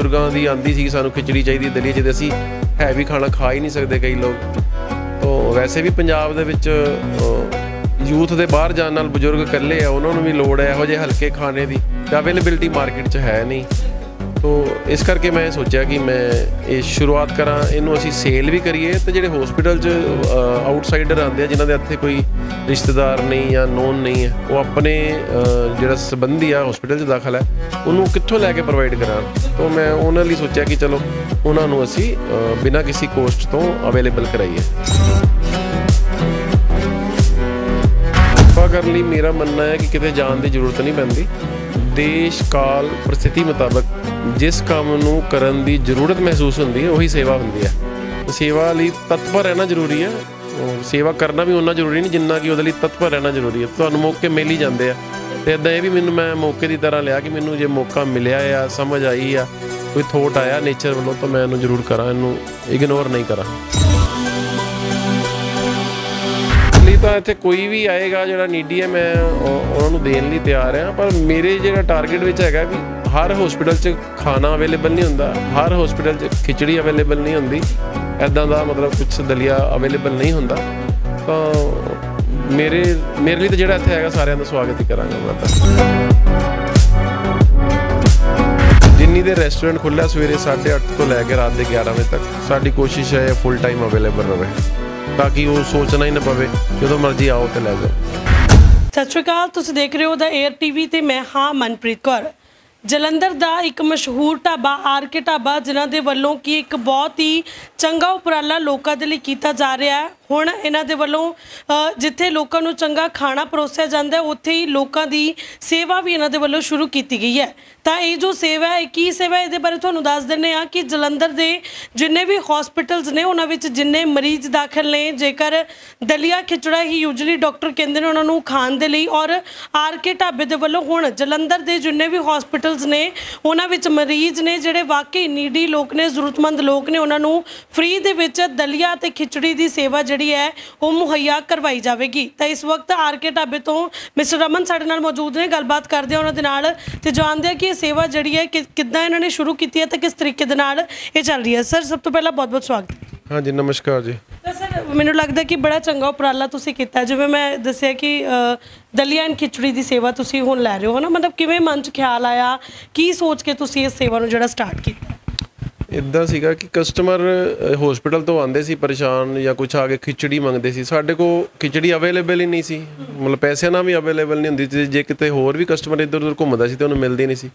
ਬਜ਼ੁਰਗਾਂ ਦੀ ਆਂਦੀ ਸੀ ਸਾਨੂੰ ਖਿਚੜੀ ਚਾਹੀਦੀ ਦਲੀਆ ਚਾਹੀਦੀ, ਅਸੀਂ ਹੈਵੀ ਖਾਣਾ ਖਾ ਹੀ ਨਹੀਂ ਸਕਦੇ ਕਈ ਲੋਕ। तो वैसे भी पंजाब दे विच यूथ के बाहर जाने नाल बजुर्ग कल्ले है, उन्होंने भी लोड़ है इहो जिहे हल्के खाने की, अवेलेबिलिटी मार्केट च है नहीं। तो इस करके मैं सोचा कि मैं ये शुरुआत करा, इनू असी सेल भी करिए तो जिहड़े हॉस्पिटल च आउटसाइडर आते हैं जिन्हां दे इत्थे कोई रिश्तेदार नहीं या नोन नहीं है, वो अपने जिहड़ा संबंधी आ हॉस्पिटल च दाखिल है उन्होंने कित्थों लैके प्रोवाइड करा। तो मैं उन्हां लई सोचा कि चलो उन्होंने असी बिना किसी कोस्ट तो अवेलेबल कराइए। कृपा करने लिए मेरा मनना है कि कितें जाण दी जरूरत नहीं पैंदी, देश काल परिस्थिति मुताबक जिस काम नूं करन दी जरूरत महसूस हुंदी है उही सेवा हुंदी है। सेवा लई तत्पर रहना जरूरी है, सेवा करना भी उन्ना जरूरी नहीं जिन्ना कि उहदे लई तत्पर रहना जरूरी है। तुहानूं मौके मिल ही जांदे आ, ते इदां इह वी मैनूं मैं मौके दी तरह लिया कि मैनूं जे मौका मिलिया आ, समझ आई आ, कोई थोट आया नेचर वालों तो मैं इन्हूं जरूर करा, इन्हूं इग्नोर नहीं करा। इसलिए तो इत्थे कोई भी आएगा जिहड़ा नीडी है मैं उन्होंने देने तैयार हाँ, पर मेरे जिहड़ा टारगेट विच हैगा भी हर हॉस्पिटल च खाना अवेलेबल नहीं हुंदा, हर हॉस्पिटल च खिचड़ी अवेलेबल नहीं हुंदी, इदां दा मतलब कुछ दलिया अवेलेबल नहीं हुंदा। तो मेरे लिए तो जिहड़ा इत्थे हैगा सारिआं दा स्वागत ही करांगा। मैं तो जिन्नी देर रेस्टोरेंट खुला सवेरे 8:30 तो लैके रात के 11 बजे तक, साड़ी कोशिश है फुल टाइम अवेलेबल रहे ताकि वो सोचना ही ना पवे जो मर्जी आओ तो लै जाओ। सत श्री अकाल, तुसीं देख रहे हो द एयर टीवी ते मैं हाँ मनप्रीत कौर। ਜਲੰਧਰ ਦਾ ਇੱਕ ਮਸ਼ਹੂਰ ਢਾਬਾ ਆਰ.ਕੇ. ਢਾਬਾ, ਜਿਨ੍ਹਾਂ ਦੇ ਵੱਲੋਂ ਕਿ ਇੱਕ ਬਹੁਤ ਹੀ ਚੰਗਾ ਉਪਰਾਲਾ ਲੋਕਾਂ ਦੇ ਲਈ ਕੀਤਾ ਜਾ ਰਿਹਾ ਹੈ। ਹੁਣ ਇਹਨਾਂ ਦੇ ਵੱਲੋਂ ਜਿੱਥੇ ਲੋਕਾਂ ਨੂੰ ਚੰਗਾ ਖਾਣਾ ਪਰੋਸਿਆ ਜਾਂਦਾ ਉੱਥੇ ਹੀ ਲੋਕਾਂ ਦੀ ਸੇਵਾ ਵੀ ਇਹਨਾਂ ਦੇ ਵੱਲੋਂ ਸ਼ੁਰੂ ਕੀਤੀ ਗਈ ਹੈ। ਤਾਂ ਇਹ ਜੋ ਸੇਵਾ ਹੈ ਕੀ ਸੇਵਾ ਇਹਦੇ ਬਾਰੇ ਤੁਹਾਨੂੰ ਦੱਸ ਦਿੰਦੇ ਆ ਕਿ ਜਲੰਧਰ ਦੇ ਜਿੰਨੇ ਵੀ ਹਸਪੀਟਲਸ ਨੇ ਉਹਨਾਂ ਵਿੱਚ ਜਿੰਨੇ ਮਰੀਜ਼ ਦਾਖਲ ਨੇ, ਜੇਕਰ ਦਲੀਆ ਖਿਚੜਾ ਹੀ ਯੂਜਲੀ ਡਾਕਟਰ ਕਹਿੰਦੇ ਨੇ ਉਹਨਾਂ ਨੂੰ ਖਾਣ ਦੇ ਲਈ, ਔਰ ਆਰ.ਕੇ. ਢਾਬੇ ਦੇ ਵੱਲੋਂ ਹੁਣ ਜਲੰਧਰ ਦੇ ਜਿੰਨੇ ਵੀ ਹਸਪੀਟਲ ਨੇ ਉਹਨਾਂ ਵਿੱਚ ਮਰੀਜ਼ ਨੇ ਜਿਹੜੇ ਵਾਕਈ ਨੀਡੀ ਲੋਕ ਨੇ, ਜ਼ਰੂਰਤਮੰਦ ਲੋਕ ਨੇ, ਉਹਨਾਂ ਨੂੰ ਫ੍ਰੀ ਦੇ ਵਿੱਚ ਦਲੀਆ ਤੇ ਖਿਚੜੀ ਦੀ ਸੇਵਾ ਜਿਹੜੀ ਹੈ ਉਹ ਮੁਹੱਈਆ ਕਰਵਾਈ ਜਾਵੇਗੀ। ਤਾਂ ਇਸ ਵਕਤ ਆਰ.ਕੇ. ਢਾਬੇ ਤੋਂ ਮਿਸਟਰ ਰਮਨ ਸਾਡੇ ਨਾਲ ਮੌਜੂਦ ਨੇ, ਗੱਲਬਾਤ ਕਰਦੇ ਆ ਉਹਨਾਂ ਦੇ ਨਾਲ ਤੇ ਜਾਣਦੇ ਆ ਕਿ ਇਹ ਸੇਵਾ ਜਿਹੜੀ ਹੈ ਕਿੱਦਾਂ ਇਹਨਾਂ ਨੇ ਸ਼ੁਰੂ ਕੀਤੀ ਹੈ ਤੇ ਕਿਸ ਤਰੀਕੇ ਦੇ ਨਾਲ ਇਹ ਚੱਲ ਰਹੀ ਹੈ। ਸਰ ਸਭ ਤੋਂ ਪਹਿਲਾਂ ਬਹੁਤ-ਬਹੁਤ ਸਵਾਗਤ। हाँ जी नमस्कार जी। तो सर मैंने लगता कि बड़ा चंगा उपराला तुसीं कीता, जिवें मैं दस्सिया कि दलिया एंड खिचड़ी की सेवा तुसीं हुण लै रहे हो, है ना, मतलब किवें मन च ख्याल आया, की सोच के तुसीं इस सेवा नूं जिहड़ा स्टार्ट कीता? इदां सीगा कि कस्टमर हॉस्पिटल तो आंदे सी परेशान या कुछ आके खिचड़ी मंगदे सी, साडे को खिचड़ी अवेलेबल ही नहीं सी, मतलब पैसे ना भी अवेलेबल नहीं हुंदी सी, जे किते होर भी कस्टमर इधर उधर घुमदा सी ते उहनूं मिलदी नहीं सी।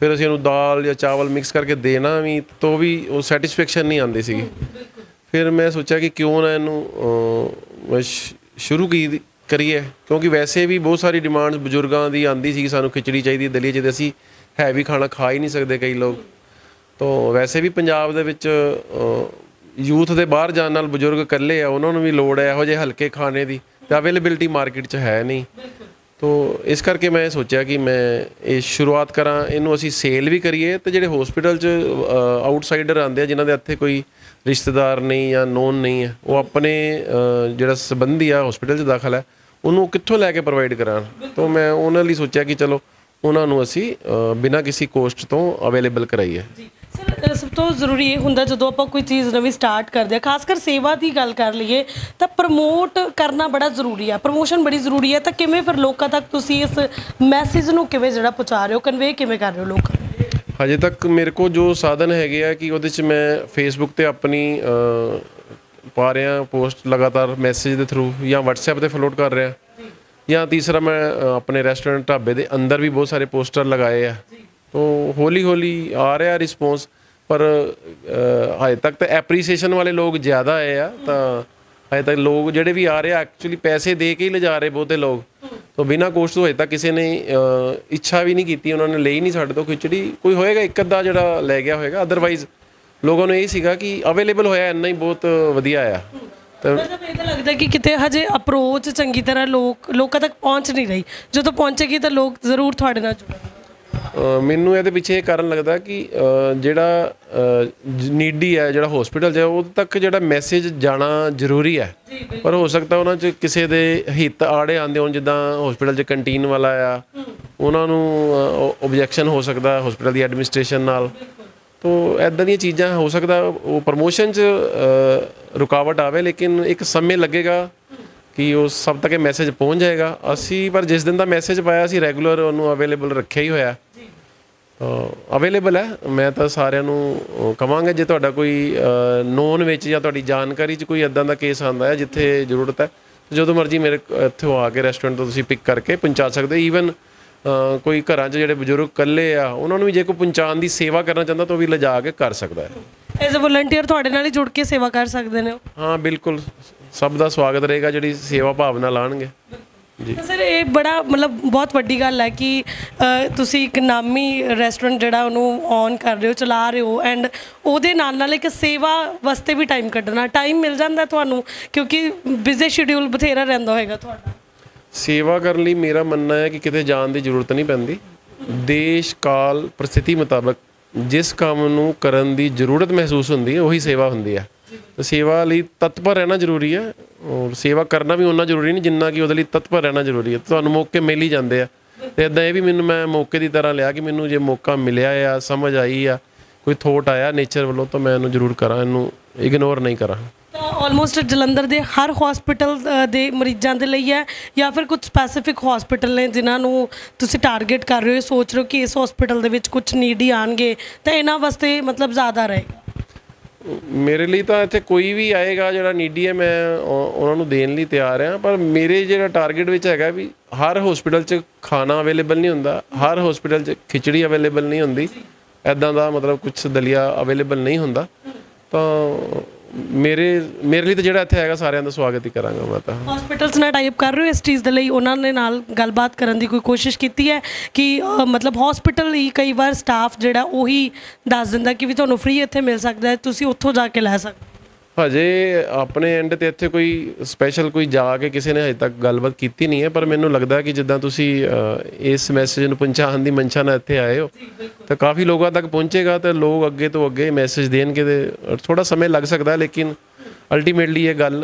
फिर असीं उहनूं दाल या चावल मिक्स करके देना भी तो भी वो सैटिस्फैक्शन नहीं आंदी सी। फिर मैं सोचा कि क्यों ना इनू शुरू की करिए, क्योंकि वैसे भी बहुत सारी डिमांड्स बजुर्गों की आती सी, सानू खिचड़ी चाहिए दलिया चाहिए, असी हैवी खाना खा ही नहीं सकते कई लोग। तो वैसे भी पंजाब दे विच यूथ के बाहर जाने नाल बजुर्ग कल्ले है, उन्होंने भी लोड़ है इहो जिहे हल्के खाने की, अवेलेबिलिटी मार्केट च है नहीं। तो इस करके मैं सोचा कि मैं ये शुरुआत करा, इनू असी सेल भी करिए तो जिहड़े हॉस्पिटल च आउटसाइडर आते हैं जिन्हां दे इत्थे कोई रिश्तेदार नहीं या नोन नहीं है, वो अपने जिहड़ा संबंधी आ हॉस्पिटल च दाखिल है उन्होंने कित्थों लैके प्रोवाइड करान। तो मैं उन्हां लई सोचा कि चलो उन्होंने असी बिना किसी कोस्ट तो अवेलेबल कराइए। सर सब तो जरूरी ये होंगे जो आप कोई चीज़ नवी स्टार्ट करते हैं, खासकर सेवा की गल कर लीए तो प्रमोट करना बड़ा जरूरी है, प्रमोशन बड़ी जरूरी है। तो किमें फिर लोगों तक तुसी इस मैसेज नूं किवें जिहड़ा पहुँचा रहे हो, कन्वे किवें कर रहे हो लोग? हजे तक मेरे को जो साधन है कि उहदे च मैं फेसबुक ते अपनी पा रहा पोस्ट लगातार मैसेज के थ्रू, या व्हाट्सएप ते फलोड कर रहा, या तीसरा मैं अपने रेस्टोरेंट ढाबे के अंदर भी बहुत सारे पोस्टर लगाए हैं। तो हौली हौली आ रहा रिस्पॉन्स, पर हजे तक तो एप्रीसीएशन वाले लोग ज़्यादा आए हैं। तो हजे तक लोग जोड़े भी आ रहे एक्चुअली पैसे दे के ही ले जा रहे बहुते लोग, तो बिना कोस्ट तो हजे तक किसी ने इच्छा भी नहीं की, उन्होंने ले ही नहीं साढ़े तो खिचड़ी, कोई होएगा एक अद्धा जो लै गया होएगा, अदरवाइज लोगों ने यही कि अवेलेबल होया इन्ना ही बहुत वधिया आया। तो लगता कि कितने हजे अप्रोच चंगी तरह लोगों तक पहुँच नहीं रही, जो तो पहुँचेगी तो लोग जरूर थोड़े ना जुड़े। मैनू ये पिछे ये कारण लगता कि जो नीडी है जो हॉस्पिटल है वो तक जो मैसेज जाना जरूरी है, पर हो सकता उन्होंने किसी के हित आड़े आते हो, जिदा हॉस्पिटल च कंटीन वाला आ उन्होंने ओबजैक्शन हो सकता हॉस्पिटल की एडमिनिस्ट्रेशन नाल, तो इदां दी चीज़ां हो सकता वो प्रमोशन च रुकावट आवे, लेकिन एक समय लगेगा कि उस सब तक मैसेज पहुँच जाएगा। असी पर जिस दिन का मैसेज पाया असी रैगूलर उन्होंने अवेलेबल रखे ही होया, तो अवेलेबल है। मैं तो सारे कहांगा जे तुहाडा कोई नोन विच जां तुहाडी जानकारी च कोई इदां दा केस आंदा है जिथे जरूरत है, जो मर्जी मेरे इत्थे आके रेस्टोरेंट तो तुसीं पिक करके पहुँचा सकते। ईवन कोई घर जो बजुर्ग कल्ले आ उन्होंने भी जो कोई पहुँचाने की सेवा करना चाहता तो भी लिजा के कर सकता है। एज ए वॉलंटियर थोड़े नाल ही जुड़ के सेवा कर सकते हैं। हाँ बिल्कुल, सब का स्वागत रहेगा जी सेवा भावना लाएंगे जी। तो सर ये बड़ा मतलब बहुत वड्डी गल है कि तुसी एक नामी रेस्टोरेंट जिहड़ा उन्होंने ऑन कर रहे हो, चला रहे हो, एंड उहदे नाल नाल एक सेवा वास्ते भी टाइम कड्ढना टाइम मिल जाता तुहानूं, क्योंकि बिजी शेड्यूल बथेरा रहिंदा होएगा तुहाडा। सेवा करने लिए मेरा मानना है कि कितने जाने की जरूरत नहीं पैंदी। देश काल परिस्थिति मुताबिक जिस काम नूं करन दी जरूरत महसूस होंदी है वही सेवा होंदी है। तो सेवा लिए तत्पर रहना जरूरी है, और सेवा करना भी उन्ना जरूरी नहीं जिन्ना कि उसदे तत्पर रहना जरूरी है। तुहानूं मौके मिल ही जाते हैं, तो इदां यह भी मैनूं मैं मौके की तरह लिया कि मैनूं जे मौका मिलिया आ, समझ आई आ, कोई थॉट आया नेचर वालों तो मैं इन्हूं जरूर करां, इन्हूं इग्नोर नहीं करां। ऑलमोस्ट जलंधर के हर हॉस्पिटल के मरीजों के लिए है या फिर कुछ स्पैसीफिक हॉस्पिटल ने जिन्होंने तुम टारगेट कर रहे हो, सोच रहे हो कि इस हॉस्पिटल के कुछ नीड ही आएंगे तो इन्हों वास्ते मतलब ज़्यादा रहेगा? मेरे लिए तो इतने कोई भी आएगा जो नीडी है मैं उन्होंने देने लिए तैयार हाँ, पर मेरे जो टारगेट है भी हर हॉस्पिटल च खाना अवेलेबल नहीं होंदा, हर हॉस्पिटल च खिचड़ी अवेलेबल नहीं होंदी, इदां दा मतलब कुछ दलिया अवेलेबल नहीं होंदा। तो मेरे लिए तो जो इतना है सारे का स्वागत ही करांगा। मैं तो हॉस्पिटल्स ने टाइप कर रहे हो इस चीज़ के लिए, उन्होंने नाल गलबात करने की कोई कोशिश की है कि मतलब हॉस्पिटल ही कई बार स्टाफ जोड़ा उ दस दिता कि भी थोड़ा फ्री इतने मिल सकता है, तुम उतों जाके लै सकते। हजे अपने एंड तो इतने कोई स्पैशल कोई जाके किसी ने अजे तक गलबात की नहीं है, पर मैं लगता कि जिदा तुम इस मैसेज को पहुँचाने की मंशा ना इतने आए हो तो काफ़ी लोगों तक पहुँचेगा, तो लोग अगे तो अगे मैसेज देंगे। थोड़ा समय लग सकता है लेकिन अल्टीमेटली ये गल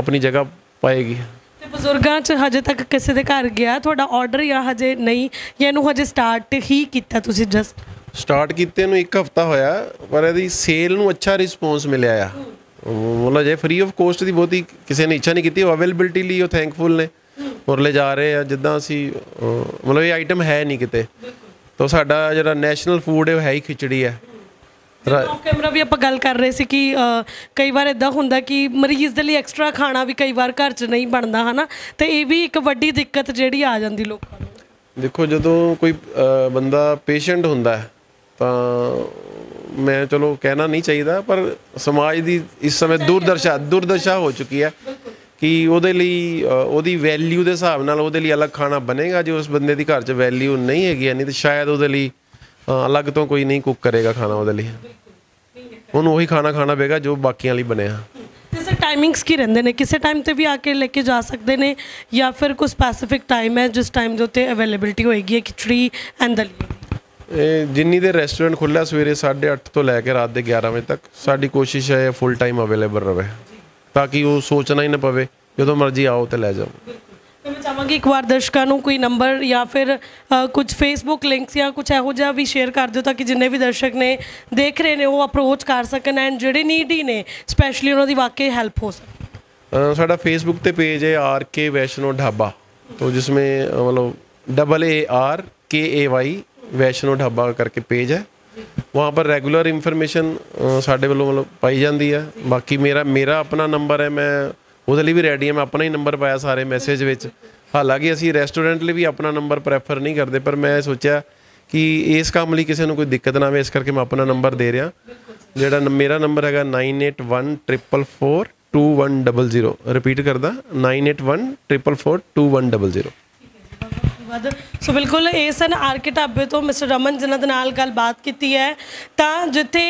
अपनी जगह पाएगी। बजुर्गों च हजे तक किसी के घर गया थोड़ा ऑर्डर या हजे नहीं या इनू हजे स्टार्ट ही किया? जस्ट स्टार्ट किते नूं एक हफ्ता होया, पर इहदी सेल नूं अच्छा रिस्पॉन्स मिलिया आ। मतलब जे फ्री ऑफ कोस्ट की बहुत ही किसी ने इच्छा नहीं की, अवेलेबिलिटी लिए थैंकफुल ने और ले जा रहे हैं जिदा असी मतलब ये आइटम है नहीं किते। तो साडा जिहड़ा नैशनल फूड है ही खिचड़ी है। ऑफ कैमरा भी आप गल कर रहे थे कि कई बार इदा होंगे कि मरीज़ के लिए एक्सट्रा खाना भी कई बार घर च नहीं बनता है ना, तो ये भी एक वड्डी दिक्कत जी आ जाती लोगों को। देखो जो कोई बंदा पेशेंट होंदा है तो मैं चलो कहना नहीं चाहिए, पर समाज की इस समय दुर्दशा हो चुकी है कि उहदे लई उहदी वैल्यू के हिसाब नाल उहदे लई अलग खाना बनेगा। जो उस बंदे दी घर च वैल्यू नहीं हैगी नहीं तो शायद उहदे लई अलग तो कोई नहीं कुक करेगा खाना, उहदे लई उहनूं उही खाना खाना पेगा जो बाकियां लई बनिया। जैसे टाइमिंग्स की रहंदे ने, किसी टाइम ते भी आके लेके जा सकते हैं या फिर कोई स्पैसिफिक टाइम है जिस टाइम के उत्ते अवेलेबिलिटी होएगी खिचड़ी एंड दलिया? जिन्नी देर रेस्टोरेंट खुला सवेरे 8:30 तो लैके रात के 11 बजे तक साड़ी कोशिश है फुल टाइम अवेलेबल रहे, ताकि वो सोचना ही ना पवे जो मर्जी आओ तो लै जाओ। तो मैं चाहांगी एक बार दर्शकों को कोई नंबर या फिर कुछ फेसबुक लिंक्स या कुछ इहो जिहा भी शेयर कर दो ताकि जिन्हें भी दर्शक ने देख रहे हैं वो अप्रोच कर सकन एंड जिहड़े नीडी ने स्पैशली उन्होंने वाकई हैल्प हो सके। साडा फेसबुक ते पेज है RK वैष्णो ढाबा, तो जिसमें मतलब RKAY वैष्णो ढाबा करके पेज है, वहाँ पर रेगुलर इन्फॉर्मेशन साढ़े वालों मतलब पाई जाती है। बाकी मेरा अपना नंबर है, मैं उसके लिए भी रेडी है, मैं अपना ही नंबर पाया सारे मैसेज में। हालांकि असी रेस्टोरेंट लिए भी अपना नंबर प्रेफर नहीं करते, पर मैं सोचा कि इस काम लिए किसी को कोई दिक्कत ना आए, इस करके मैं अपना नंबर दे रहा। जोड़ा मेरा नंबर है 9814442100, रिपीट करदा 9814442100। सो बिल्कुल ये सन RK ढाबे तो मिस्टर रमन जिन्होंने गलबात की है। तो जिथे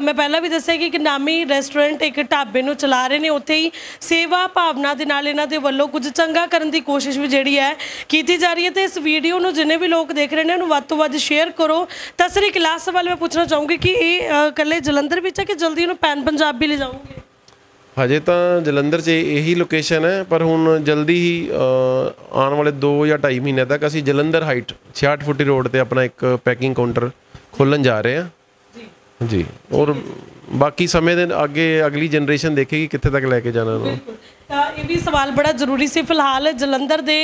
मैं पहला भी दसिया कि एक नामी रेस्टोरेंट एक ढाबे नूं चला रहे हैं, उत्थे ही सेवा भावना दे नाल इन्हां दे वल्लों कुछ चंगा करन दी कोशिश भी जिहड़ी है कीती जा रही है। तो इस वीडियो नूं जिन्ने भी लोग देख रहे हैं उन्होंने वध तों वध शेयर करो। तो सर एक लास्ट सवाल मैं पूछना चाहूँगी कि ये कल्ले जलंधर विच है कि जल्दी उन्होंने पैन पंजाब भी ले जाओगे? हजे तो जलंधर से यही लोकेशन है, पर हुण जल्दी ही आने वाले 2 या 2.5 महीने तक असी जलंधर हाइट 66 फुटी रोड पर अपना एक पैकिंग काउंटर खोलन जा रहे हैं। जी, और बाकी समय दिन आगे अगली जनरेशन देखेगी कितने तक लेके जाना। ये भी सवाल बड़ा जरूरी सी। फिलहाल जलंधर के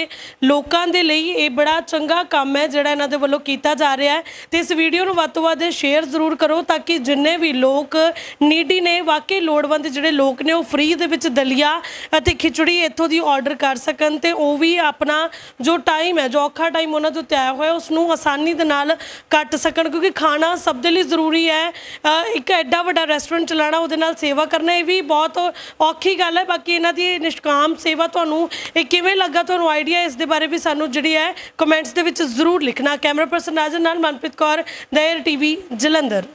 लोगों के लिए ये बड़ा चंगा काम है जिहड़ा इन्हां दे वल्लों कीता जा रहा है, तो इस वीडियो नूं वध तों वध शेयर जरूर करो ताकि जिन्ने भी लोग नीडी ने, वाकई लोड़वंद जिहड़े लोग ने, वो फ्री दे विच दलिया अते खिचड़ी इत्थों दी ऑर्डर कर सकन ते वो भी अपना जो टाइम है, जो औखा टाइम उन्हां तों त्याया होया, उसनूं आसानी दे नाल कट सकन, क्योंकि खाना सब दे लई जरूरी है। एक एडा वड्डा रेस्टोरेंट चलाना, उहदे नाल सेवा करना, ये भी बहुत औखी गल है। बाकी इन्हां दी निष्काम सेवा थानू किवें लगा, थानू आइडिया इस दे बारे भी सानू जिहड़ी है कमेंट्स दे विच जरूर लिखना। कैमरा पर्सन नाजर नाल मनप्रीत कौर, नायर टीवी, जलंधर।